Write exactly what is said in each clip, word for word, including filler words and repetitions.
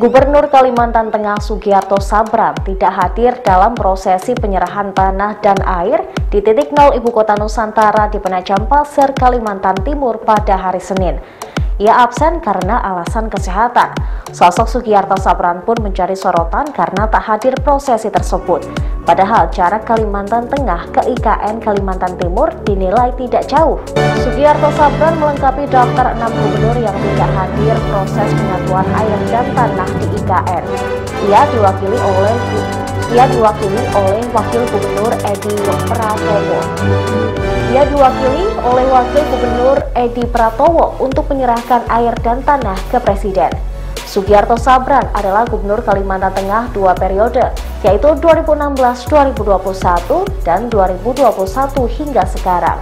Gubernur Kalimantan Tengah Sugianto Sabran tidak hadir dalam prosesi penyerahan tanah dan air di titik nol Ibu Kota Nusantara di Penajam Paser, Kalimantan Timur pada hari Senin. Ia absen karena alasan kesehatan. Sosok Sugianto Sabran pun mencari sorotan karena tak hadir prosesi tersebut. Padahal jarak Kalimantan Tengah ke I K N Kalimantan Timur dinilai tidak jauh. Sugianto Sabran melengkapi daftar enam gubernur yang tidak hadir proses penyatuan air dan tanah di I K N. Ia diwakili oleh Ia diwakili oleh Wakil Gubernur Edy Pratowo. Ia diwakili oleh Wakil Gubernur Edy Pratowo untuk menyerahkan air dan tanah ke Presiden. Sugianto Sabran adalah Gubernur Kalimantan Tengah dua periode, yaitu dua ribu enam belas dua ribu dua puluh satu dan dua ribu dua puluh satu hingga sekarang.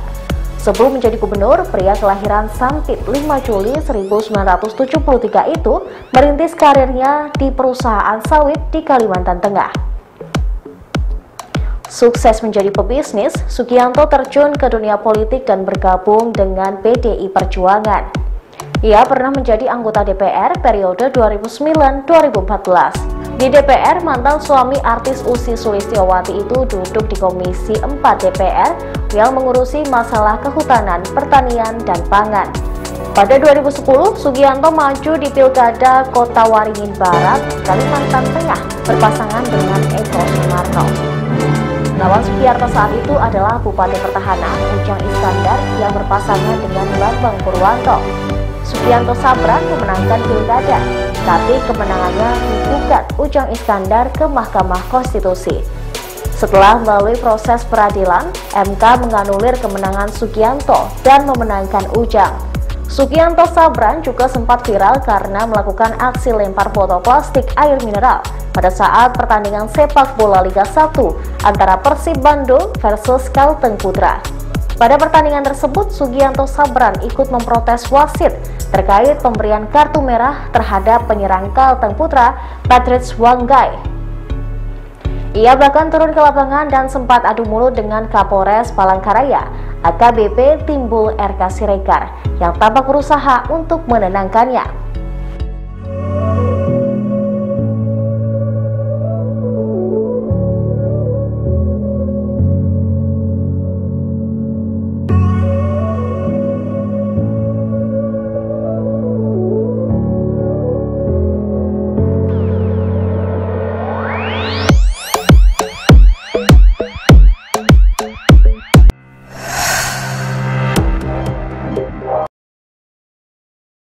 Sebelum menjadi gubernur, pria kelahiran Sampit lima Juli seribu sembilan ratus tujuh puluh tiga itu merintis karirnya di perusahaan sawit di Kalimantan Tengah. Sukses menjadi pebisnis, Sugianto terjun ke dunia politik dan bergabung dengan P D I Perjuangan. Ia pernah menjadi anggota D P R periode dua ribu sembilan dua ribu empat belas. Di D P R, mantan suami artis Ussy Sulistiawaty itu duduk di Komisi empat D P R yang mengurusi masalah kehutanan, pertanian, dan pangan. Pada dua ribu sepuluh, Sugianto maju di Pilkada Kota Waringin Barat, Kalimantan Tengah berpasangan dengan Eko Marto. Lawan Sugianto saat itu adalah Bupati Pertahanan Ujang Iskandar yang berpasangan dengan Bambang Purwanto. Sugianto Sabran memenangkan pilkada, tapi kemenangannya digugat Ujang Iskandar ke Mahkamah Konstitusi. Setelah melalui proses peradilan, M K menganulir kemenangan Sugianto dan memenangkan Ujang. Sugianto Sabran juga sempat viral karena melakukan aksi lempar botol plastik air mineral pada saat pertandingan sepak bola Liga satu antara Persib Bandung versus Kalteng Putra. Pada pertandingan tersebut, Sugianto Sabran ikut memprotes wasit terkait pemberian kartu merah terhadap penyerang Kalteng Putra, Patrick Wanggai. Ia bahkan turun ke lapangan dan sempat adu mulut dengan Kapolres Palangkaraya, A K B P Timbul R K Siregar, yang tampak berusaha untuk menenangkannya.